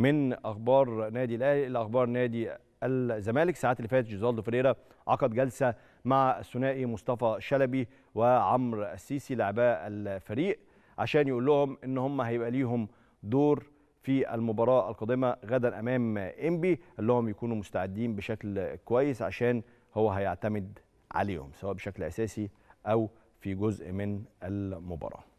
من اخبار نادي الاهلي الى اخبار نادي الزمالك. الساعات اللي فاتت جيزالدو فريرا عقد جلسه مع الثنائي مصطفى شلبي وعمرو السيسي لاعباء الفريق عشان يقول لهم ان هم هيبقى ليهم دور في المباراه القادمه غدا امام انبي، قال لهم يكونوا مستعدين بشكل كويس عشان هو هيعتمد عليهم سواء بشكل اساسي او في جزء من المباراه.